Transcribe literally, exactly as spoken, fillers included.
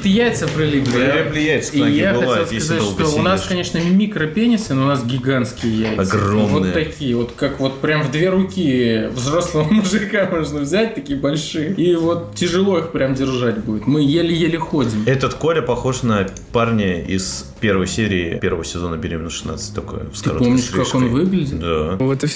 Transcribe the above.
Какие-то яйца прилипли. Прилипли яйца, и я бывает, хотел сказать, что сидишь. У нас, конечно, микропенисы, но у нас гигантские яйца. Огромные. Вот такие, вот как вот прям в две руки взрослого мужика можно взять, такие большие. И вот тяжело их прям держать будет. Мы еле-еле ходим. Этот Коля похож на парня из первой серии первого сезона «Беременна шестнадцать». Такое, с короткой стрижкой. Ты помнишь, как он выглядит? Да. Вот и все.